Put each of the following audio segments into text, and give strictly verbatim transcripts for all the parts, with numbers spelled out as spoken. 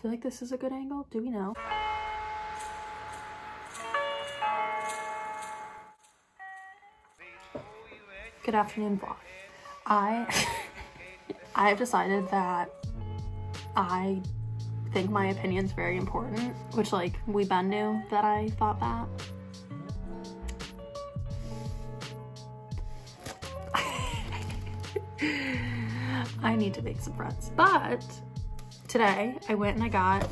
feel like this is a good angle. Do we know? Good afternoon, vlog. I I have decided that I think my opinion's very important, which, like, we Ben knew that I thought that. I need to bake some breads. But today I went and I got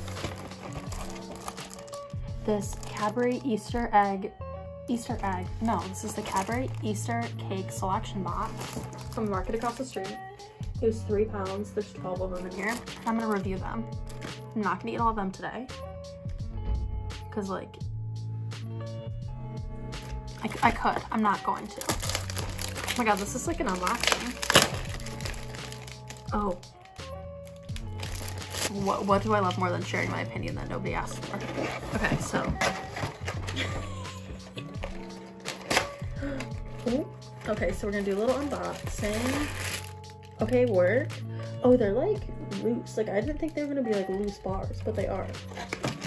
this Cadbury Easter egg, Easter egg, no, this is the Cadbury Easter cake selection box from the market across the street. It was three pounds, there's twelve of them in here. I'm gonna review them. I'm not gonna eat all of them today, cause like, I, I could, I'm not going to. Oh my God, this is like an unboxing. Oh, what, what do I love more than sharing my opinion that nobody asked for? Okay, so. Ooh. Okay, so we're gonna do a little unboxing. Okay, work. Oh, they're like loose. Like, I didn't think they were gonna be like loose bars, but they are.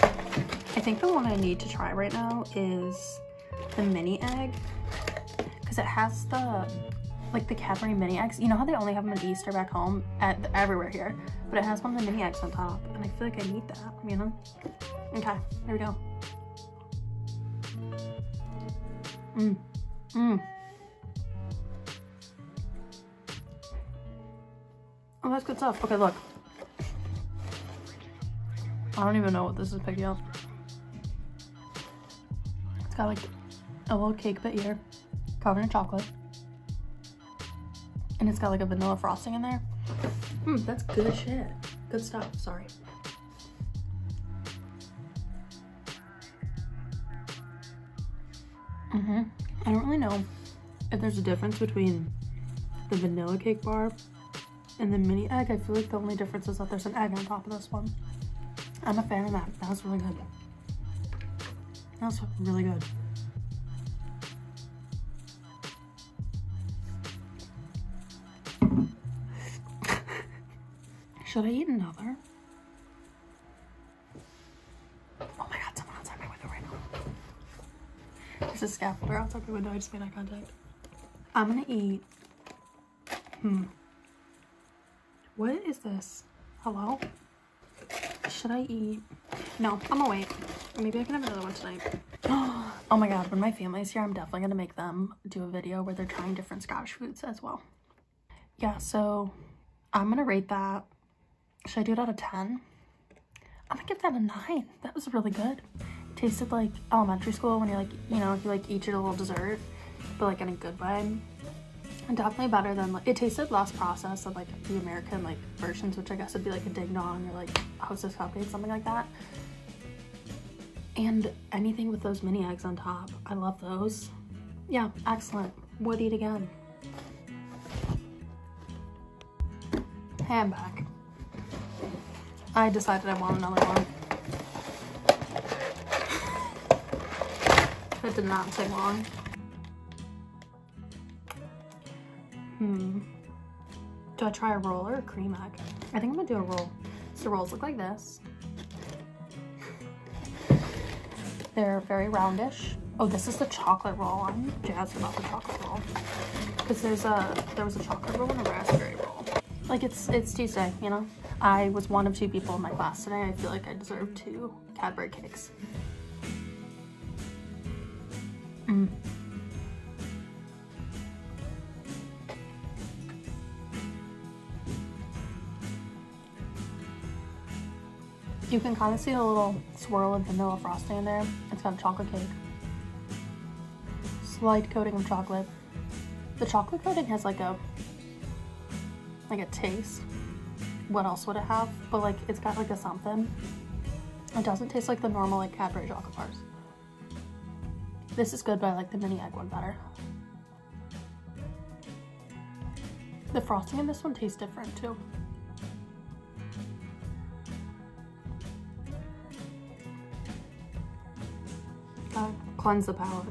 I think the one I need to try right now is the mini egg, because it has the, like the Cadbury mini eggs. You know how they only have them at Easter back home, at the, everywhere here, but it has one of the mini eggs on top, and I feel like I need that, you know? Okay, there we go. Mmm, mmm. Oh, that's good stuff. Okay, look. I don't even know what this is picking up. It's got like a little cake bit here, covered in chocolate. And it's got like a vanilla frosting in there. Hmm, that's good shit. Good stuff, sorry. Mm-hmm. I don't really know if there's a difference between the vanilla cake bar and the mini egg. I feel like the only difference is that there's an egg on top of this one. I'm a fan of that. That was really good. That was really good. Should I eat another? Oh my God, someone outside my window right now. There's a scaffolder outside my window. I just made eye contact. I'm gonna eat. Hmm. What is this? Hello? Should I eat? No, I'm gonna wait. Maybe I can have another one tonight. Oh my God, when my family's here, I'm definitely gonna make them do a video where they're trying different Scottish foods as well. Yeah, so I'm gonna rate that. Should I do it out of ten? I'm gonna give that a nine. That was really good. It tasted like elementary school when you're like, you know, if you like eat your little dessert, but like in a good way. And definitely better than, like, it tasted less processed than like the American like versions, which I guess would be like a Ding Dong or like Hostess Cupcake, something like that. And anything with those mini eggs on top, I love those. Yeah, excellent. Would eat again. Hey, I'm back. I decided I want another one. That did not take long. Hmm. Do I try a roll or a cream egg? I think I'm gonna do a roll. So the rolls look like this. They're very roundish. Oh, this is the chocolate roll. I'm jazzed about the chocolate roll. Because there's a, there was a chocolate roll and a raspberry roll. Like, it's, it's Tuesday, you know? I was one of two people in my class today. I feel like I deserve two Cadbury cakes. Mm. You can kind of see a little swirl of vanilla frosting in there. It's got a chocolate cake. Slight coating of chocolate. The chocolate coating has like a, like a taste. What else would it have? But like, it's got like a something. It doesn't taste like the normal like Cadbury Jocobars. This is good, but I like the mini egg one better. The frosting in this one tastes different too. Gotta cleanse the palate.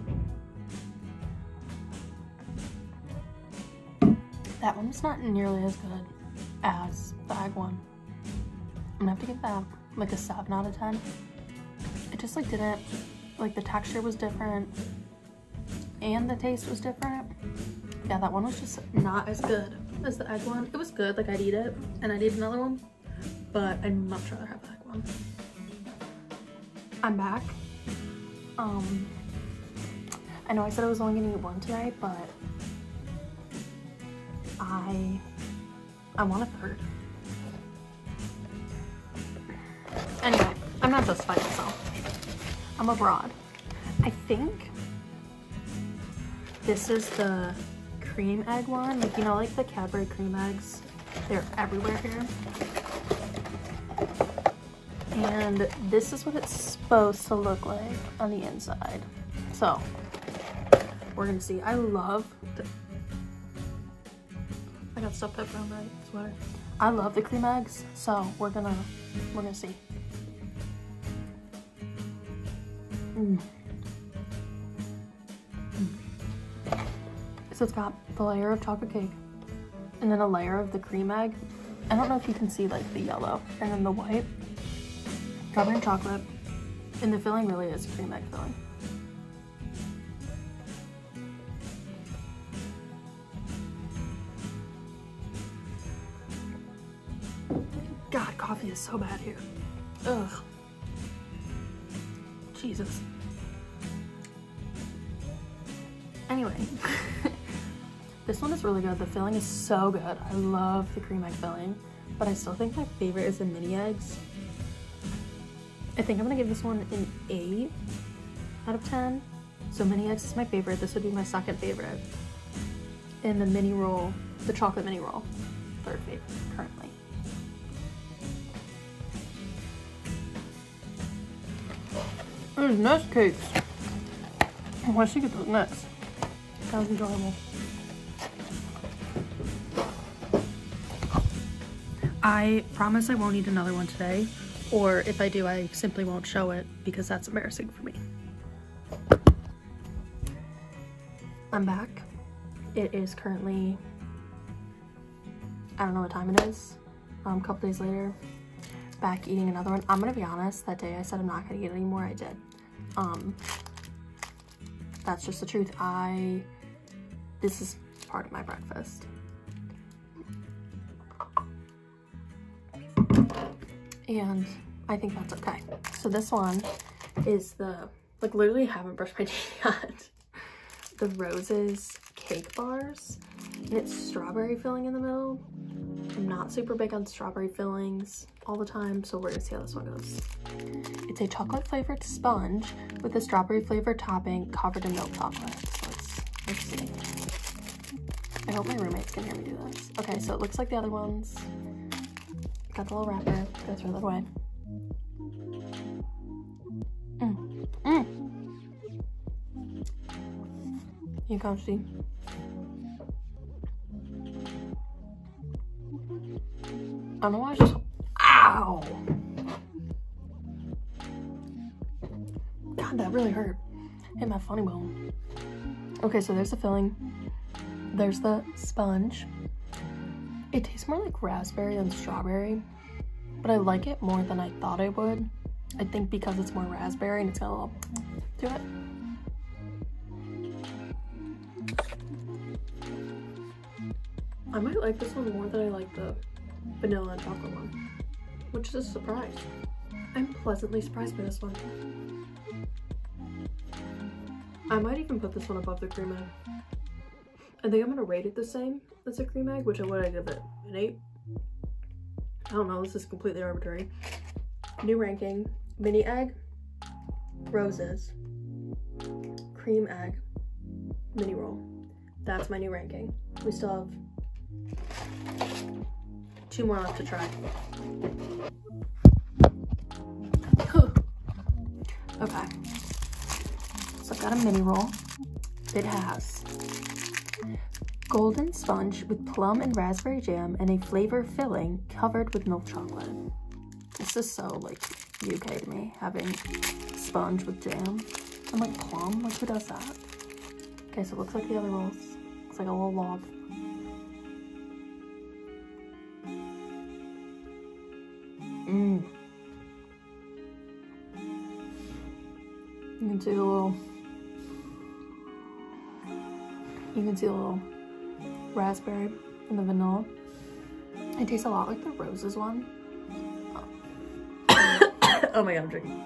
That one was not nearly as good as the egg one. I'm gonna have to give that like a seven out of ten. It just like didn't, like the texture was different and the taste was different. Yeah, that one was just not as good as the egg one. It was good, like I'd eat it and I'd eat another one, but I'd much rather have the egg one. I'm back. Um, I know I said I was only gonna eat one today, but I, I want a third. Anyway, I'm not satisfied myself. I'm abroad. I think this is the cream egg one. Like, you know, like the Cadbury cream eggs, they're everywhere here. And this is what it's supposed to look like on the inside. So, we're gonna see. I love the... I got stuffed pepper on my sweater. I love the cream eggs, so we're gonna, we're gonna see. Mm. Mm. So it's got the layer of chocolate cake and then a layer of the cream egg. I don't know if you can see like the yellow and then the white. Covered in chocolate, and the filling really is cream egg filling. God, coffee is so bad here. Ugh. Jesus. Anyway, this one is really good. The filling is so good. I love the cream egg filling, but I still think my favorite is the mini eggs. I think I'm gonna give this one an eight out of ten. So mini eggs is my favorite. This would be my second favorite. And the mini roll, the chocolate mini roll, third favorite currently. Those nest cakes. Why should I get those next? That was adorable. I promise I won't eat another one today. Or if I do, I simply won't show it because that's embarrassing for me. I'm back. It is currently, I don't know what time it is. Um, a couple days later, back eating another one. I'm gonna be honest, that day I said I'm not gonna eat it anymore, I did. Um, that's just the truth. I, this is part of my breakfast. And I think that's okay. So this one is the, like literally haven't brushed my teeth yet. The Roses cake bars, and it's strawberry filling in the middle. I'm not super big on strawberry fillings all the time, so we're gonna see how this one goes. It's a chocolate flavored sponge with a strawberry flavored topping covered in milk chocolate. So let's, let's see. I hope my roommates can hear me do this. Okay, so it looks like the other ones. Got the little wrapper, go throw that away. Mm. Mm. You can't see. I don't know why I just, ow! God, that really hurt. Hit my funny bone. Okay, so there's the filling. There's the sponge. It tastes more like raspberry than strawberry, but I like it more than I thought I would. I think because it's more raspberry and it's got a little to it. I might like this one more than I like the vanilla and chocolate one, which is a surprise. I'm pleasantly surprised by this one. I might even put this one above the cream egg. I think I'm gonna rate it the same as a cream egg, which I would I give it an eight. I don't know, this is completely arbitrary. New ranking: mini egg, Roses, cream egg, mini roll. That's my new ranking. We still have two more left to try. Okay, so I've got a mini roll. It has golden sponge with plum and raspberry jam and a flavor filling covered with milk chocolate. This is so like U K to me, having sponge with jam and like plum, like who does that? Okay, so it looks like the other rolls. It's like a little log. Mmm. You can see the little, you can see a little raspberry and the vanilla. It tastes a lot like the roses one. Oh, oh my god, I'm drinking.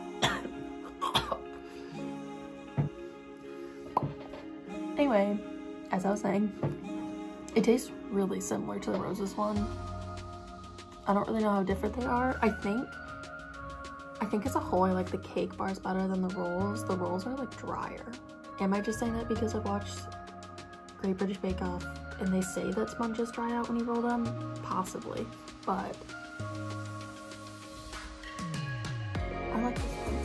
Anyway, as I was saying, it tastes really similar to the roses one. I don't really know how different they are. I think, I think as a whole, I like the cake bars better than the rolls. The rolls are like drier. Am I just saying that because I watched Great British Bake Off and they say that sponges dry out when you roll them? Possibly, but I like this one.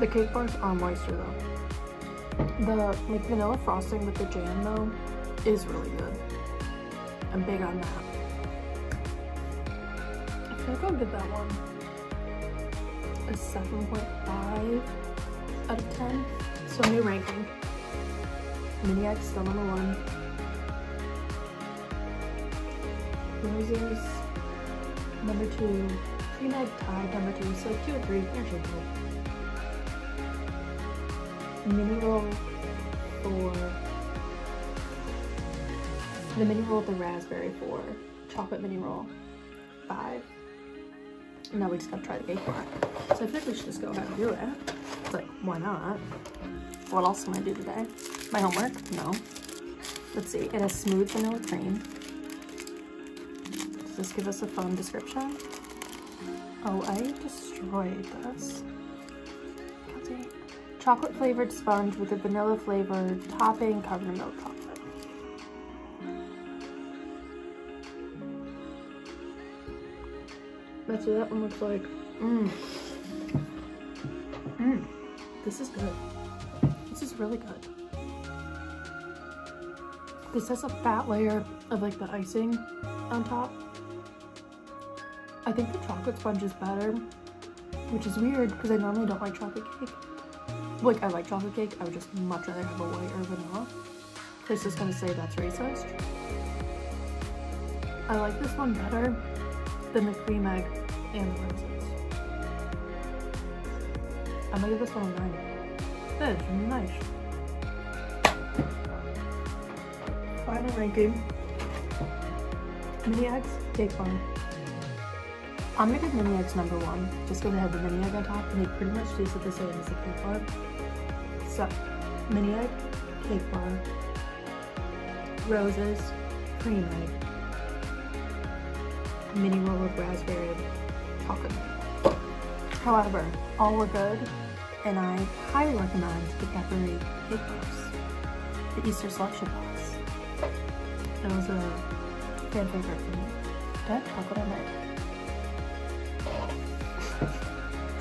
The cake bars are moister though. The like vanilla frosting with the jam though is really good. I'm big on that. I think I'll give that one a seven point five out of ten. So new ranking. Miniac still number one. Roses number two. Cream egg pie number two. So two or three. You're shaking. Mini roll four. The mini roll with the raspberry four. Chocolate mini roll five. And now we just gotta try the cake bar. So I think we should just go ahead and do it. It's like, why not? What else am I do today? My homework? No. Let's see. It has smooth vanilla cream. Does this give us a fun description? Oh, I destroyed this. Can't see. Chocolate flavored sponge with a vanilla flavored topping covered in milk chocolate. That's what that one looks like. Mmm. Mmm. This is good. This is really good. This has a fat layer of like the icing on top. I think the chocolate sponge is better, which is weird because I normally don't like chocolate cake. Like I like chocolate cake, I would just much rather have a white or vanilla. Chris is gonna say that's racist. I like this one better than the cream egg and the roses. I'm gonna give this one a nine. That is nice. Final ranking. Mini eggs, cake bar. I'm gonna give mini eggs number one, just because they have the mini egg on top and they pretty much taste what they say as a cake bar. So, mini egg, cake bar, roses, cream egg, mini roll of raspberry chocolate. However, all were good, and I highly recommend the Cadbury Cake Box, the Easter Selection Box. That was a fan favorite for me. Do I have chocolate on it?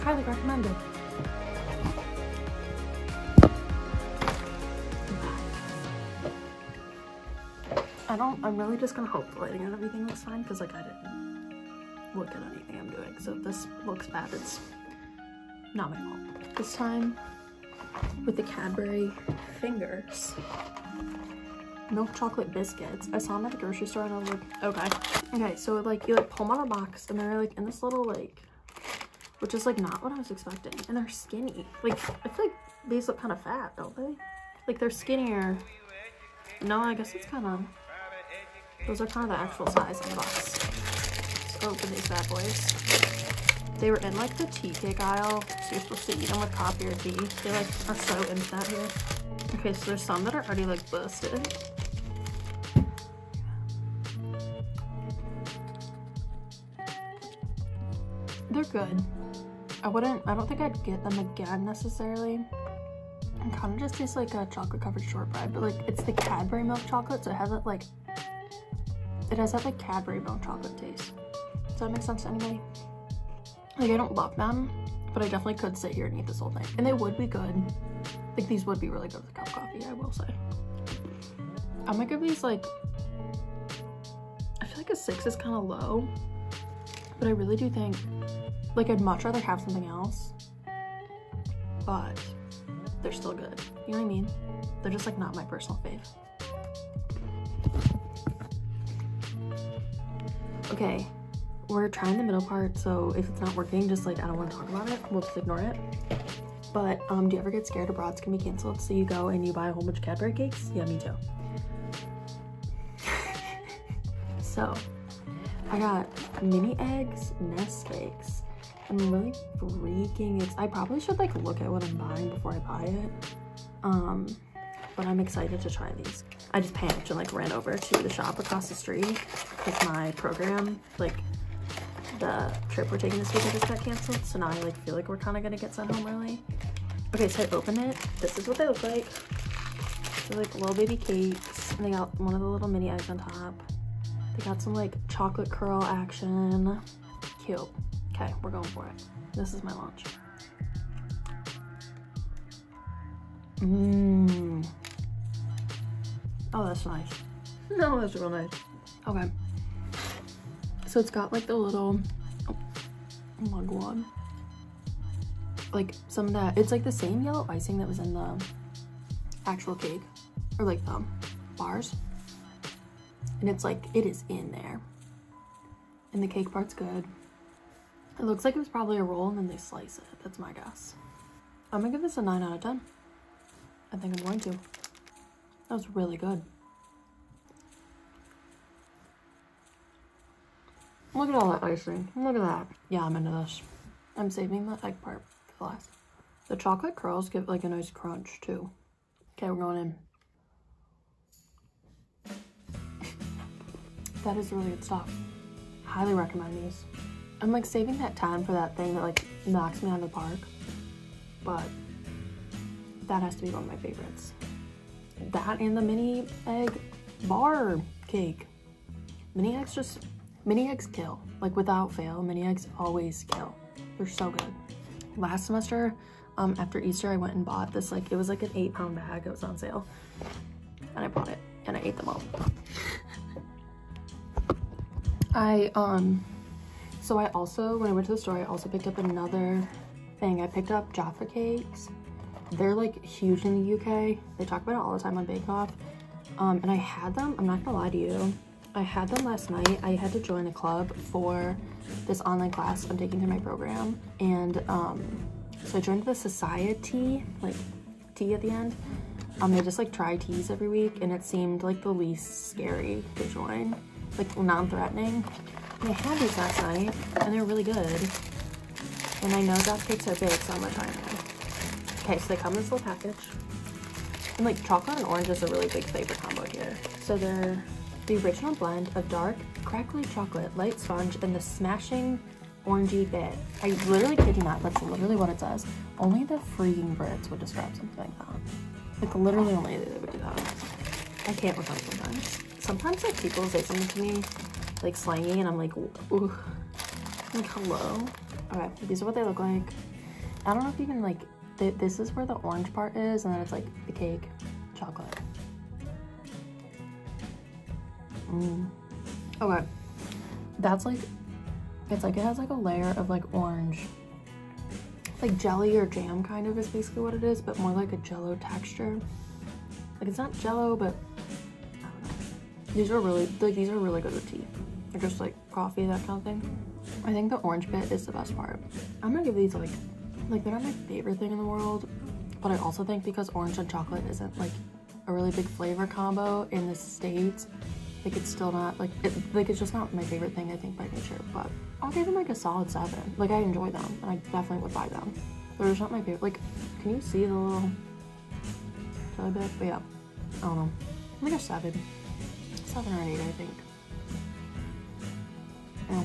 Highly recommended. I don't, I'm really just gonna hope the lighting and everything looks fine because like I didn't look at anything I'm doing. So if this looks bad, it's not my fault. This time with the Cadbury Fingers. Milk chocolate biscuits. I saw them at the grocery store and I was like, okay. Okay, so like you like pull them out of the box and they're like in this little like, which is like not what I was expecting. And they're skinny. Like I feel like these look kind of fat, don't they? Like they're skinnier. No, I guess it's kind of... Those are kind of the actual size of the box. Let's open these bad boys. They were in like the tea cake aisle, so you're supposed to eat them with coffee or tea. They like are so into that here. Okay, so there's some that are already like busted. They're good. I wouldn't, I don't think I'd get them again necessarily. It kind of just tastes like a chocolate covered shortbread, but like it's the Cadbury milk chocolate, so it has it like It has that like Cadbury milk chocolate taste. Does that make sense to anybody? Like I don't love them, but I definitely could sit here and eat this whole thing. And they would be good. Like these would be really good with a cup of coffee, I will say. I'm gonna give these like, I feel like a six is kind of low, but I really do think, like I'd much rather have something else, but they're still good. You know what I mean? They're just like not my personal fave. Okay, we're trying the middle part, so if it's not working, just like I don't want to talk about it, we'll just ignore it. But um, do you ever get scared abroad's gonna be canceled, so you go and you buy a whole bunch of Cadbury cakes? Yeah, me too. So I got mini eggs, nest cakes. I'm really freaking excited. I probably should like look at what I'm buying before I buy it. Um, but I'm excited to try these. I just panicked and like ran over to the shop across the street with my program. Like the trip we're taking this weekend just got canceled, so now I like feel like we're kind of gonna get sent home early. Okay, so I open it. This is what they look like. They're like little baby cakes, and they got one of the little mini eggs on top. They got some like chocolate curl action. Cute. Okay, we're going for it. This is my lunch. Mmm. Oh, that's nice. No, that's real nice. Okay. So it's got like the little oh, mugwort. Like some of that, it's like the same yellow icing that was in the actual cake or like the bars. And it's like, it is in there. And the cake part's good. It looks like it was probably a roll and then they slice it. That's my guess. I'm gonna give this a nine out of ten. I think I'm going to. That was really good. Look at all that icing. Look at that. Yeah, I'm into this. I'm saving the egg part for the last. The chocolate curls give like a nice crunch too. Okay, we're going in. That is really good stuff. Highly recommend these. I'm like saving that time for that thing that like knocks me out of the park, but that has to be one of my favorites. That and the mini egg bar cake. Mini eggs just, mini eggs kill. Like without fail, mini eggs always kill. They're so good. Last semester, um, after Easter, I went and bought this like, it was like an eight pound bag, it was on sale. And I bought it and I ate them all. I, um, so I also, when I went to the store, I also picked up another thing. I picked up Jaffa Cakes. They're like huge in the U K. They talk about it all the time on Bake Off. Um, and I had them, I'm not gonna lie to you. I had them last night. I had to join a club for this online class I'm taking through my program. And um, so I joined the society, like tea at the end. Um, they just like try teas every week and it seemed like the least scary to join, like non-threatening. I had these last night, and they're really good. And I know Jaffa Cakes are big, so I'm gonna try them. Okay, so they come in this little package. And like, chocolate and orange is a really big flavor combo here. So they're the original blend of dark, crackly chocolate, light sponge, and the smashing orangey bit. I literally kid you not, that's literally what it says. Only the freaking Brits would describe something like that. Like, literally only they would do that. I can't look up sometimes. Sometimes, like, people say something to me, like slangy, and I'm like, ooh, like hello. Okay, these are what they look like. I don't know if you can like, th this is where the orange part is, and then it's like the cake, chocolate. Mm. Okay, that's like, it's like it has like a layer of like orange, like jelly or jam kind of is basically what it is, but more like a jello texture. Like it's not jello, but I don't know. These are really like these are really good with tea. Or just like coffee, that kind of thing. I think the orange bit is the best part. I'm gonna give these like, like they're not my favorite thing in the world, but I also think because orange and chocolate isn't like a really big flavor combo in the States, like it's still not like, it, like it's just not my favorite thing I think by nature, but I'll give them like a solid seven. Like I enjoy them and I definitely would buy them. They're just not my favorite. Like, can you see the little jelly bit? But yeah, I don't know. Like a seven, seven or an eight I think. Yeah.